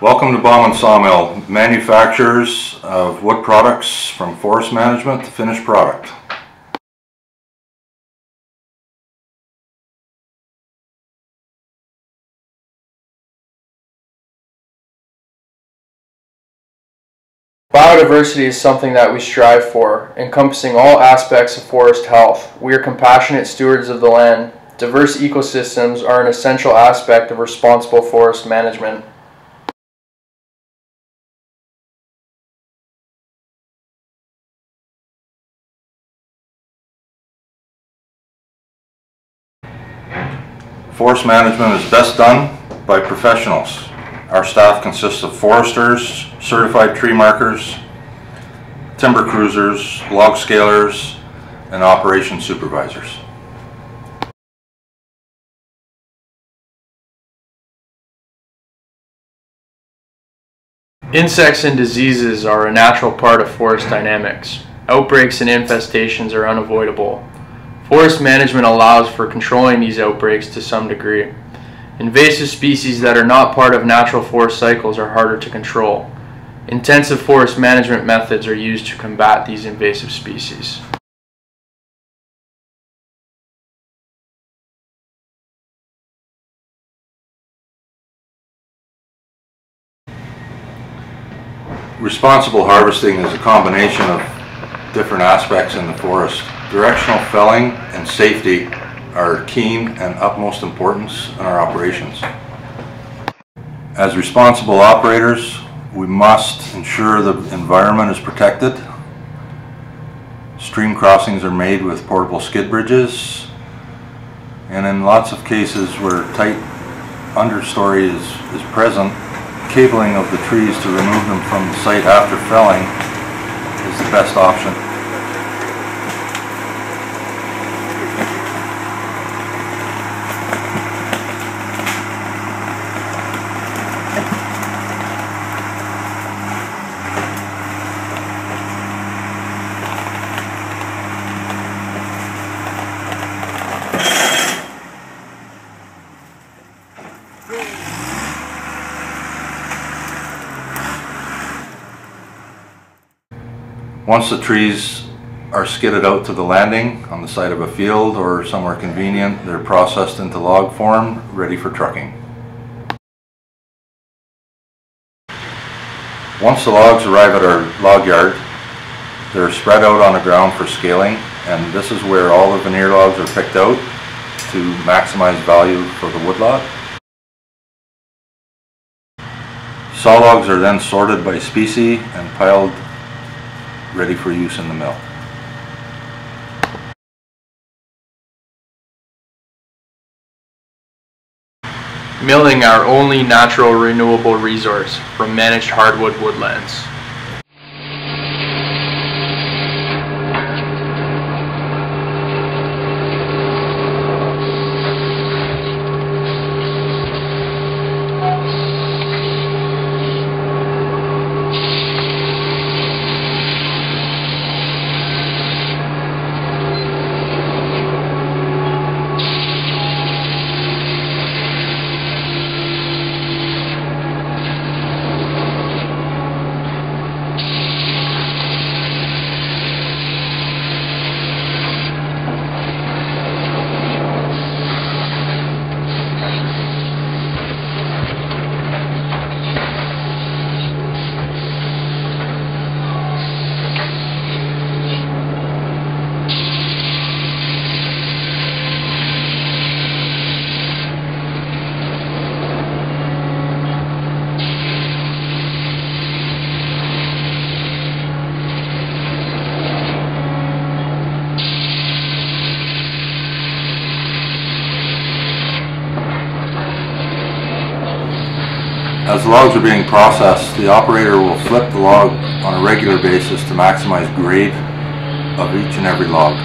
Welcome to Bauman Sawmill, manufacturers of wood products from forest management to finished product. Biodiversity is something that we strive for, encompassing all aspects of forest health. We are compassionate stewards of the land. Diverse ecosystems are an essential aspect of responsible forest management. Forest management is best done by professionals. Our staff consists of foresters, certified tree markers, timber cruisers, log scalers, and operation supervisors. Insects and diseases are a natural part of forest dynamics. Outbreaks and infestations are unavoidable. Forest management allows for controlling these outbreaks to some degree. Invasive species that are not part of natural forest cycles are harder to control. Intensive forest management methods are used to combat these invasive species. Responsible harvesting is a combination of different aspects in the forest. Directional felling and safety are keen and utmost importance in our operations. As responsible operators, we must ensure the environment is protected. Stream crossings are made with portable skid bridges, and in lots of cases where tight understory is present, cabling of the trees to remove them from the site after felling is the best option. Once the trees are skidded out to the landing on the side of a field or somewhere convenient, they're processed into log form, ready for trucking. Once the logs arrive at our log yard, they're spread out on the ground for scaling, and this is where all the veneer logs are picked out to maximize value for the woodlot. Saw logs are then sorted by species and piled ready for use in the mill. Milling our only natural renewable resource from managed hardwood woodlands. As logs are being processed, the operator will flip the log on a regular basis to maximize grade of each and every log.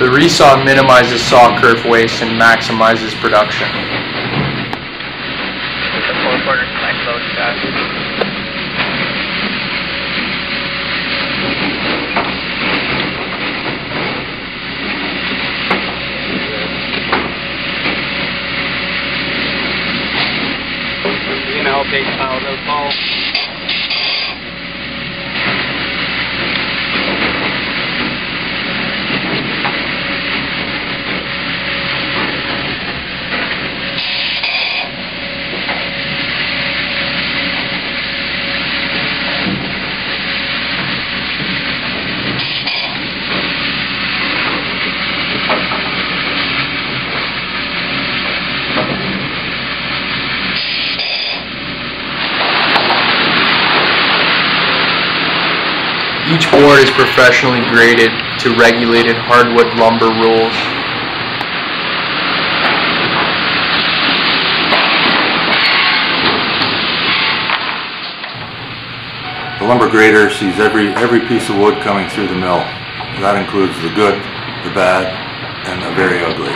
The resaw minimizes saw kerf waste and maximizes production. Is the four-quarter connect load fast? Okay, Kyle, no call. Each board is professionally graded to regulated hardwood lumber rules. The lumber grader sees every piece of wood coming through the mill. That includes the good, the bad, and the very ugly.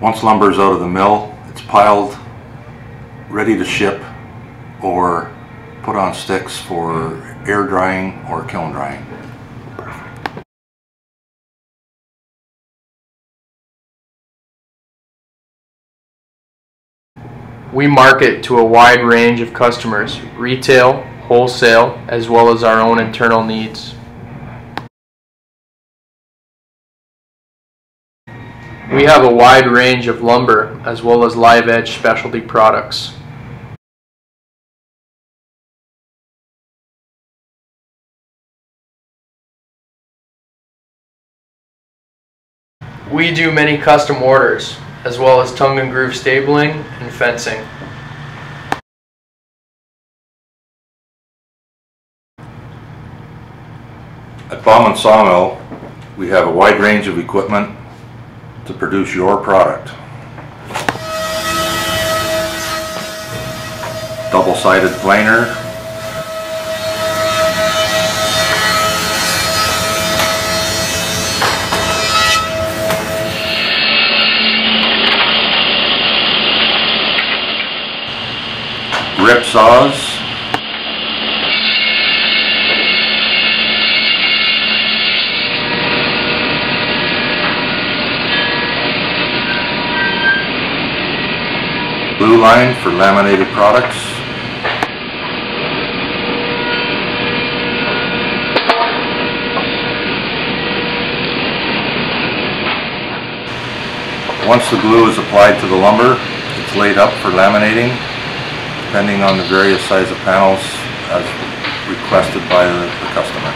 Once lumber is out of the mill, it's piled, ready to ship or put on sticks for air drying or kiln drying. Perfect. We market to a wide range of customers, retail, wholesale, as well as our own internal needs. We have a wide range of lumber as well as live edge specialty products. We do many custom orders as well as tongue and groove stabling and fencing. At Bauman Sawmill, we have a wide range of equipment to produce your product. Double-sided planer, rip saws, blue line for laminated products, once the glue is applied to the lumber, it's laid up for laminating, depending on the various size of panels as requested by the customer.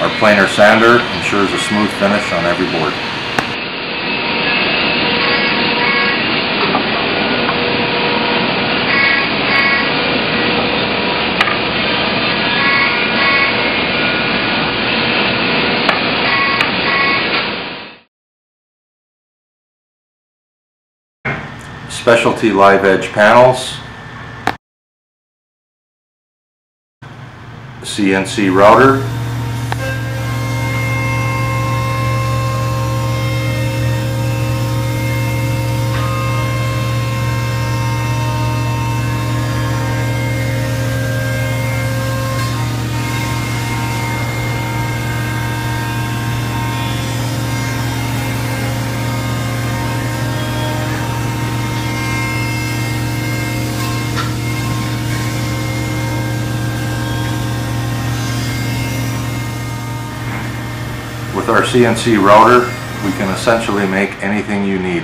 Our planer sander ensures a smooth finish on every board. Specialty live edge panels, CNC router, With our CNC router, we can essentially make anything you need.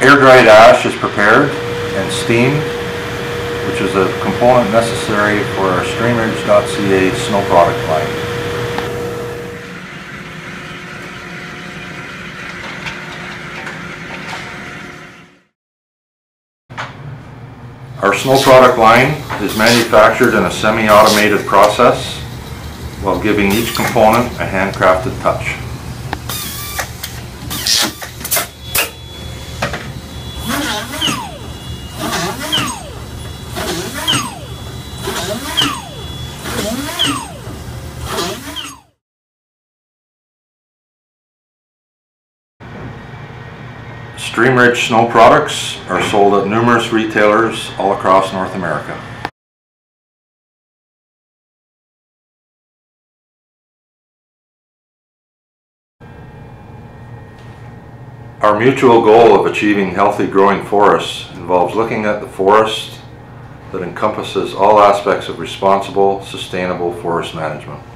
Air-dried ash is prepared and steamed, which is a component necessary for our Streamridge.ca snow product line. Our snow product line is manufactured in a semi-automated process while giving each component a handcrafted touch. Streamridge Snow Products are sold at numerous retailers all across North America. Our mutual goal of achieving healthy growing forests involves looking at the forest that encompasses all aspects of responsible, sustainable forest management.